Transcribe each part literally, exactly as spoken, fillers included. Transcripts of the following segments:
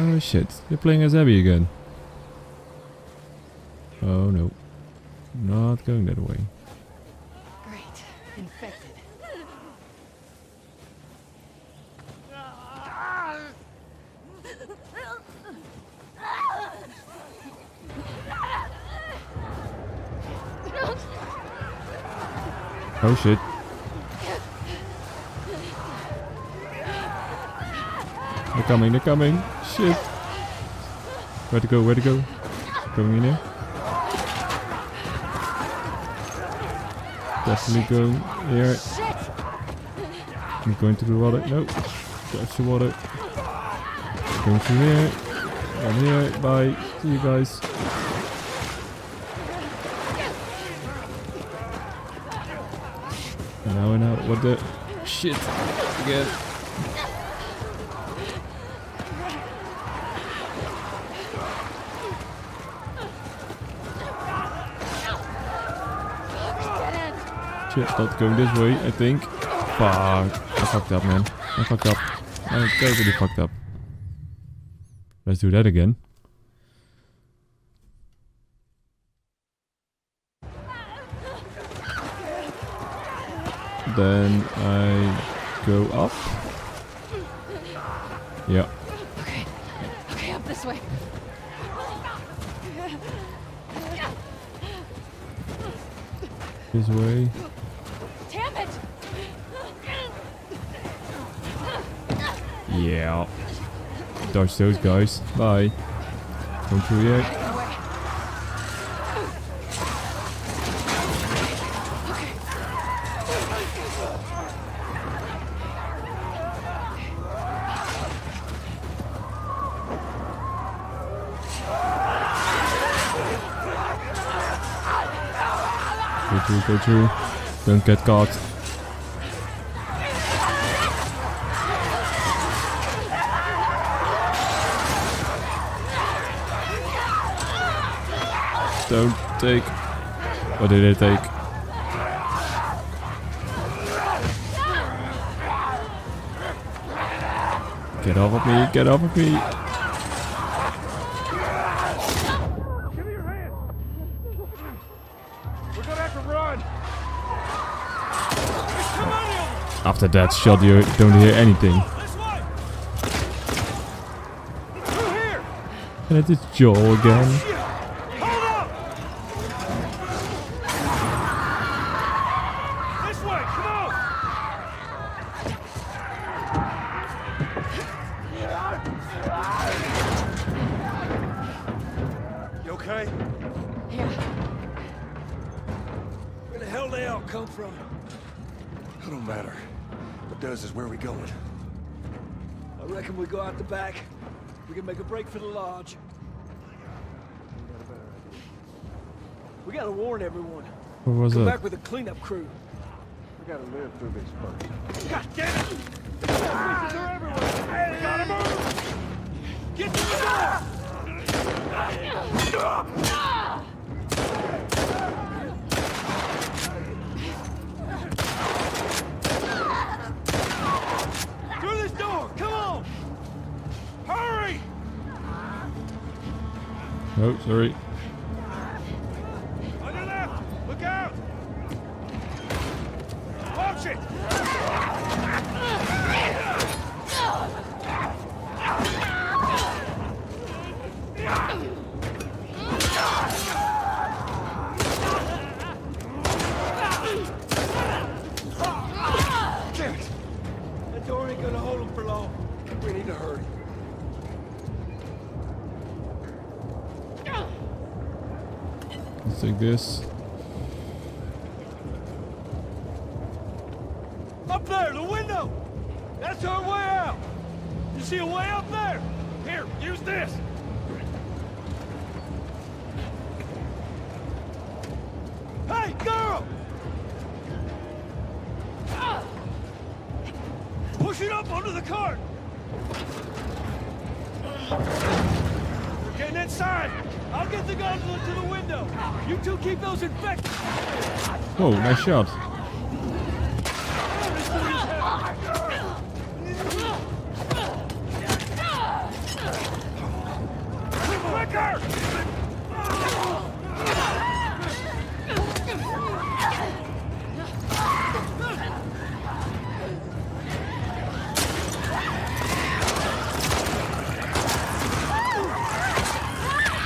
Oh shit, you're playing as Abby again. Oh no. Not going that way. Great. Infected. Oh shit. They're coming, they're coming. Shit. Where to go, where to go? Going in here. Definitely going here. I'm going to the water. No. That's the water. Going through here. I'm here. Bye. See you guys. And now and now. What the? Shit. Again. Not going this way, I think. Fuck. I fucked up, man. I fucked up. I totally fucked up. Let's do that again. Then I go up. Yeah. Okay. Okay, up this way. This way. Yeah. Dodge those guys. Bye. Come through here. Go through, go through. Don't get caught. Don't take. What did it take? Get off of me! Get off of me! Give me your hand. We're gonna have to run. After that shot, you don't hear anything. And it is Joel again. For the lodge. We gotta warn everyone. What was Come it? back with a cleanup crew. We gotta live through this first. God damn it! Bitches are everywhere! We gotta move! Get to the door! Through this door! Come on! Hurry! Oh, sorry. On your left! Look out! Watch it! Damn it! That door ain't gonna hold him for long. We need to hurry. Take this. Up there, the window! That's our way out! You see a way up there? Here, use this! Hey, girl! Push it up onto the cart! We're getting inside! I'll get the gondola to the window. You two keep those infected. Whoa, nice shot.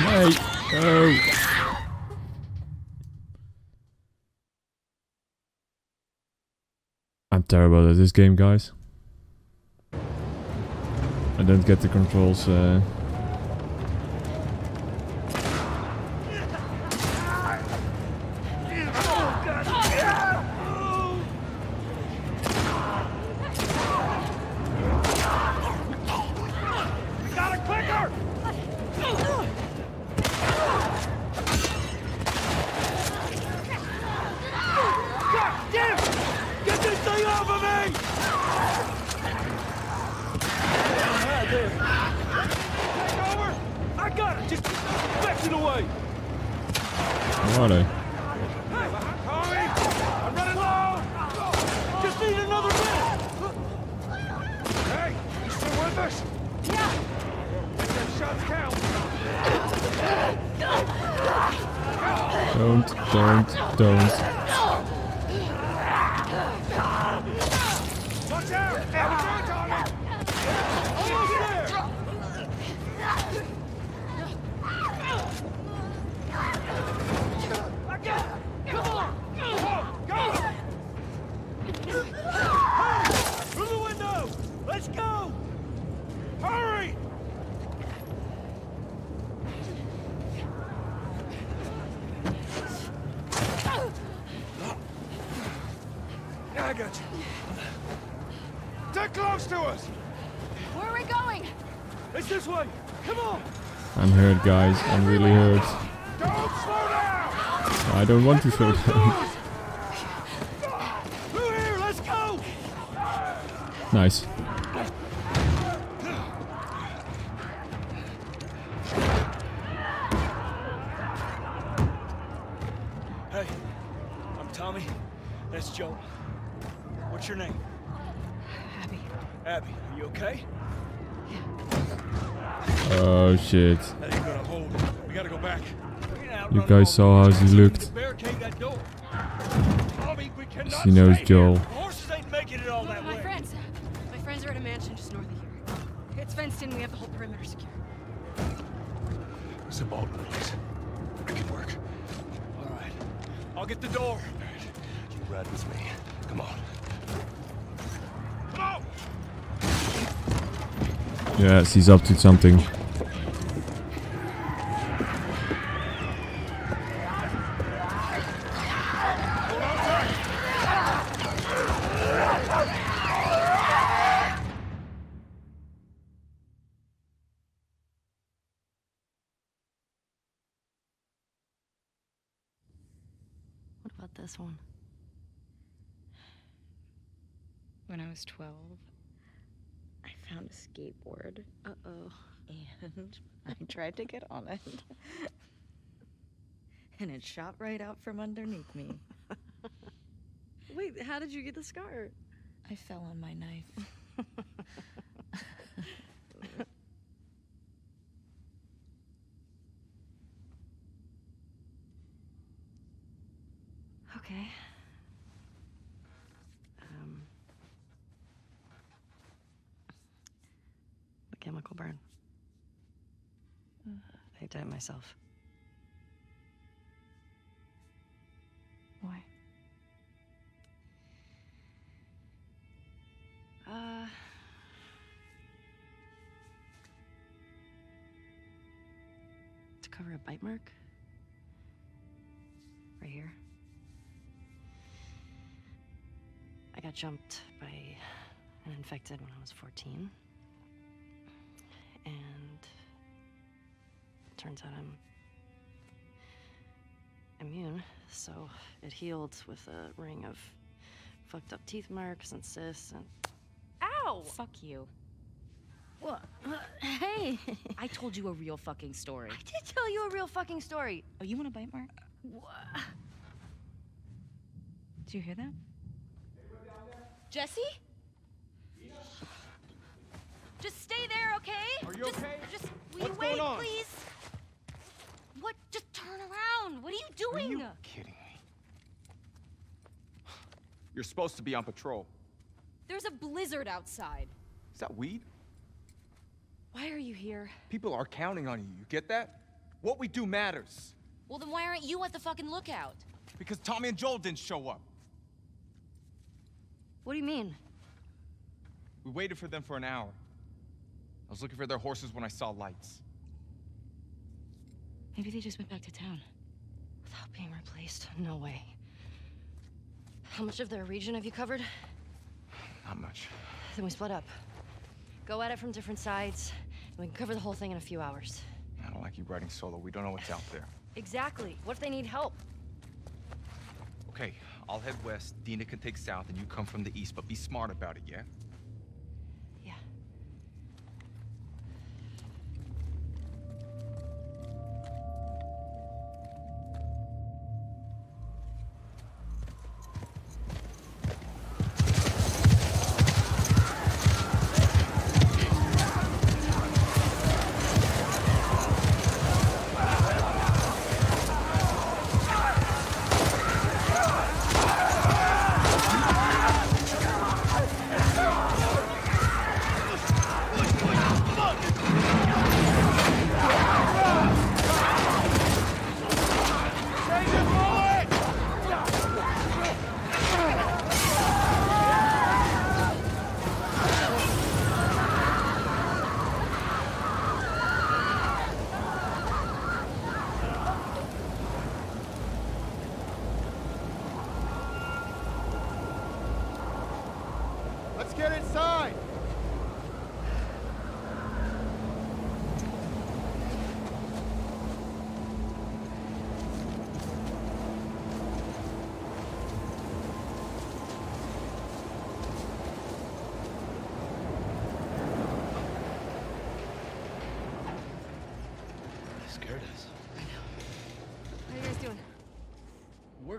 Mate, go. I'm terrible at this game, guys. I don't get the controls. Uh... Guys, I'm really hurt. Don't slow down. I don't want to slow down. We're here, let's go. Nice. Hey, I'm Tommy. That's Joel. What's your name? Abby. Abby, are you okay? Yeah. Oh shit. You guys saw how she looked. She knows Joel. My friends, my friends are at a mansion just north of here. It's fenced in. We have the whole perimeter secure. It's a bold place. It can work. All right, I'll get the door. All right. You ride with me. Come on. Come on. Yeah, she's up to something. twelve, I found a skateboard. Uh-oh. And I tried to get on it. And it shot right out from underneath me. Wait, how did you get the scar? I fell on my knife. Okay. Chemical burn. I did it myself. Why? Uh... To cover a bite mark? Right here. I got jumped by an infected when I was fourteen. And turns out I'm immune, so it healed with a ring of fucked up teeth marks and cysts and... Ow! Fuck you. What? Hey! I told you a real fucking story. I did tell you a real fucking story. Oh, you want a bite mark? What? Did you hear that? Jesse? Just stay there, okay? Are you just, okay? Just, will What's you wait, going on? Please? What? Just turn around. What are you doing? Are you kidding me? You're supposed to be on patrol. There's a blizzard outside. Is that weed? Why are you here? People are counting on you. You get that? What we do matters. Well, then why aren't you at the fucking lookout? Because Tommy and Joel didn't show up. What do you mean? We waited for them for an hour. I was looking for their horses when I saw lights. Maybe they just went back to town. Without being replaced? No way. How much of their region have you covered? Not much. Then we split up. Go at it from different sides, and we can cover the whole thing in a few hours. I don't like you riding solo. We don't know what's out there. Exactly. What if they need help? Okay, I'll head west. Dina can take south, and you come from the east, but be smart about it, yeah?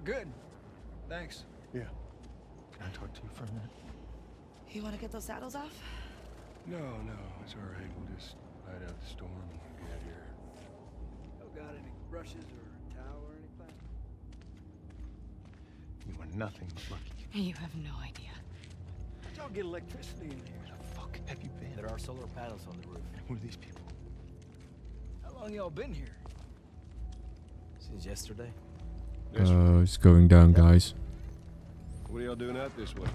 Good. Thanks. Yeah. Can I talk to you for a minute? You want to get those saddles off? No, no. It's all right. We'll just ride out the storm and get out of here. Oh, got any brushes or a towel or any plastic? You are nothing but lucky. You have no idea. How'd y'all get electricity in here? Where the fuck have you been? There are solar panels on the roof. And who are these people? How long y'all been here? Since yesterday. Uh, it's going down, guys. What are y'all doing out this way?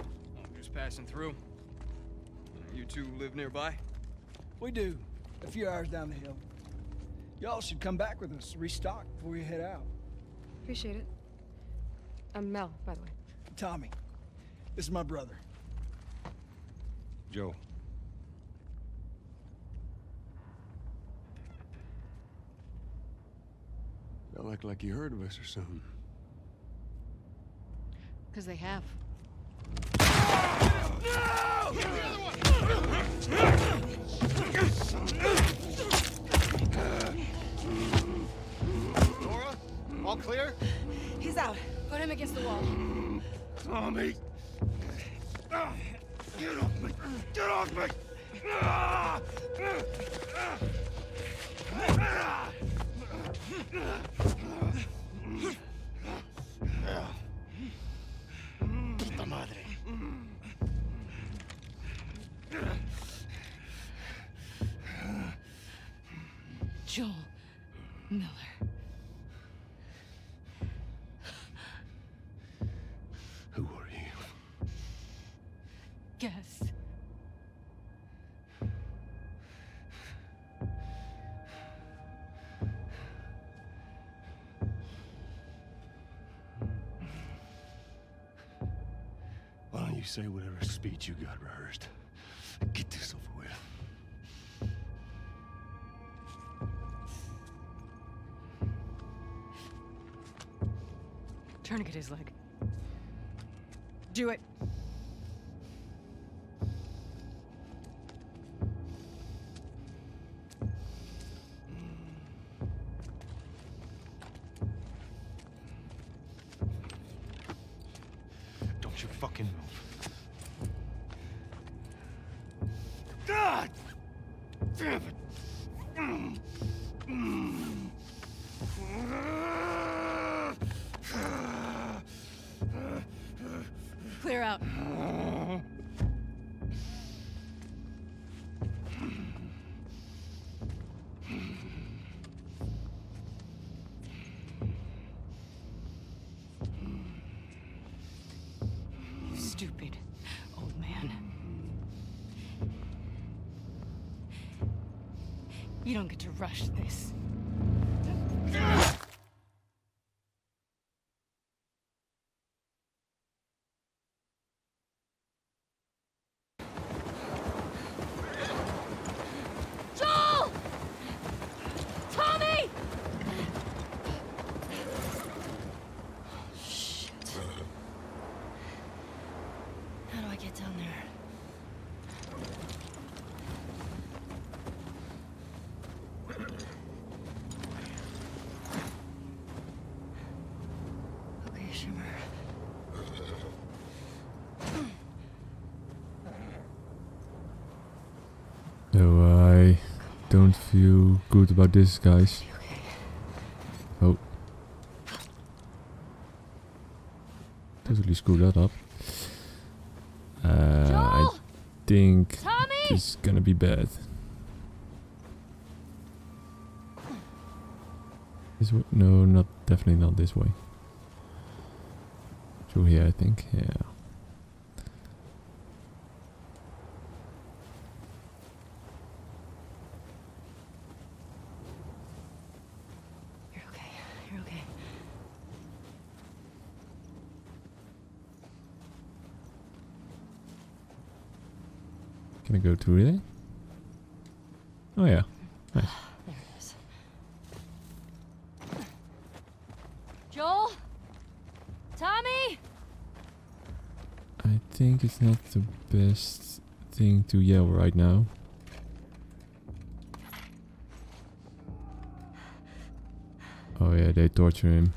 I'm just passing through. You two live nearby? We do. A few hours down the hill. Y'all should come back with us, restock before you head out. Appreciate it. I'm Mel, by the way. Tommy. This is my brother. Joe. Y'all act like you heard of us or something. Because they have. No! Get the other one! Nora? All clear? He's out. Put him against the wall. Tommy! Get off me! Get off me! Puta madre. Joel Miller. Who are you? Guess. You say whatever speech you got rehearsed. Get this over with. Tourniquet his leg. Do it. Don't you fucking move. God damn it. Mm. Mm. Clear out. You don't get to rush this. Joel! Tommy! Shit. How do I get down there? Don't feel good about this, guys. Oh. Totally screwed that up. Uh, I think it's gonna be bad. This way? No, not definitely not this way. Through here, I think. Yeah. Can I go through there? Oh yeah, nice. There it is. Joel? Tommy? I think it's not the best thing to yell right now. Oh yeah, they torture him.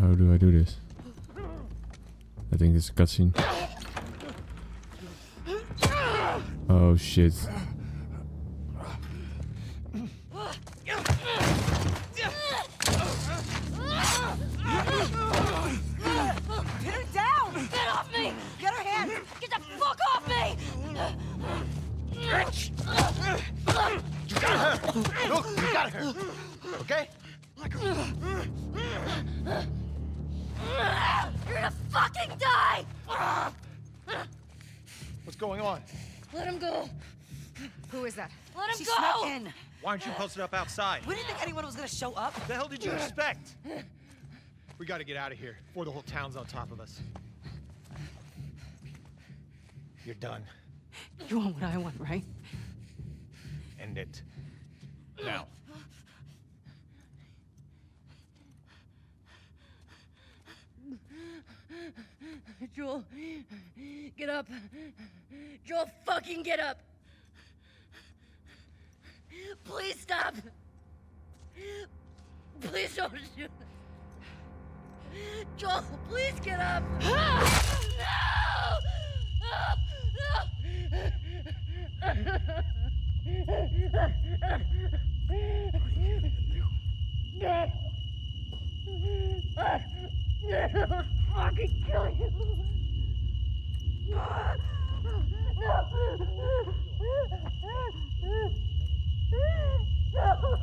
How do I do this? I think it's a cutscene. Oh shit. Get her down! Get off me! Get her hand! Get the fuck off me! Bitch! You got her! Look, you got her! Okay? Like a... You're gonna fucking die! What's going on? Let him go. Who is that? Let him she go! She snuck in. Why aren't you posted up outside? We didn't think anyone was gonna show up. What the hell did you expect? We gotta get out of here before the whole town's on top of us. You're done. You want what I want, right? End it. Now. Joel, get up. Joel, fucking get up. Please stop. Please don't shoot. Joel, please get up. Ah! No! No! No! No! I could kill you. I could kill you. No.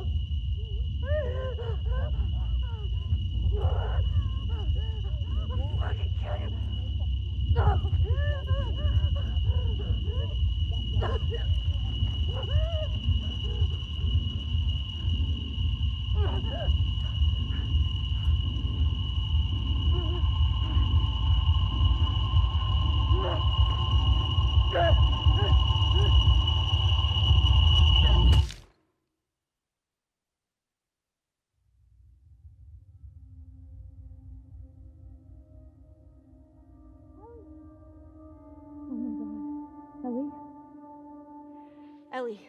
Ellie,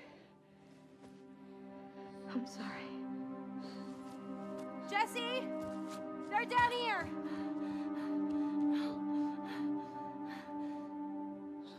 I'm sorry. Jesse, they're down here. No. No.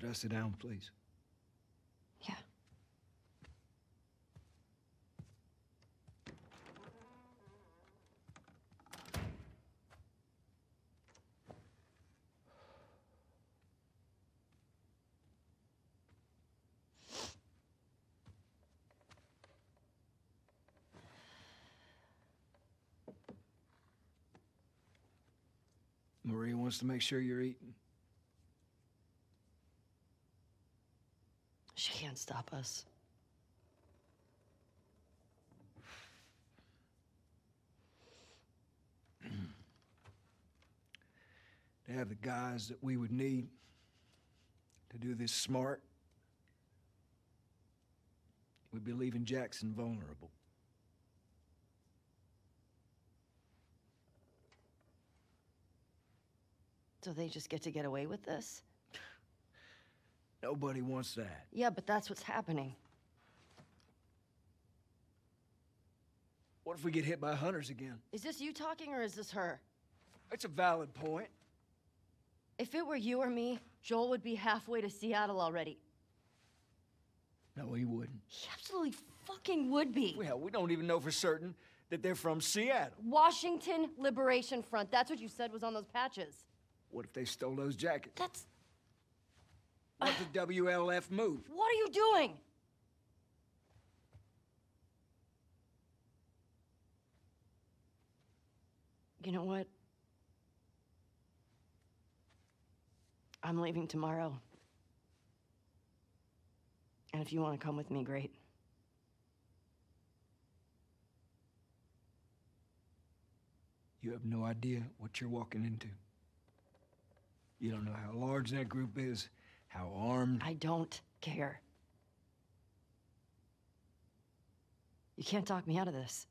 Could I sit down, please? Yeah. Maria wants to make sure you're eating. She can't stop us. To have the guys that we would need to do this smart, we'd be leaving Jackson vulnerable. So they just get to get away with this? Nobody wants that. Yeah, but that's what's happening. What if we get hit by hunters again? Is this you talking or is this her? That's a valid point. If it were you or me, Joel would be halfway to Seattle already. No, he wouldn't. He absolutely fucking would be. Well, we don't even know for certain that they're from Seattle. Washington Liberation Front. That's what you said was on those patches. What if they stole those jackets? That's... What did W L F move? What are you doing? You know what? I'm leaving tomorrow. And if you want to come with me, great. You have no idea what you're walking into. You don't know how large that group is. How armed? I don't care. You can't talk me out of this.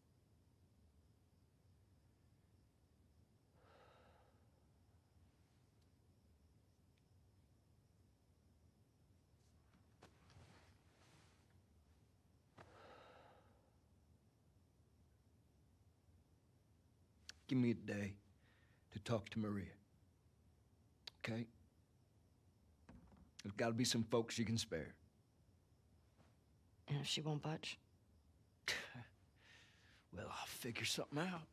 Give me a day to talk to Maria, okay? There's gotta be some folks you can spare. And if she won't budge? Well, I'll figure something out.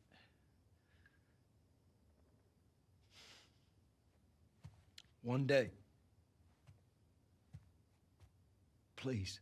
One day. Please.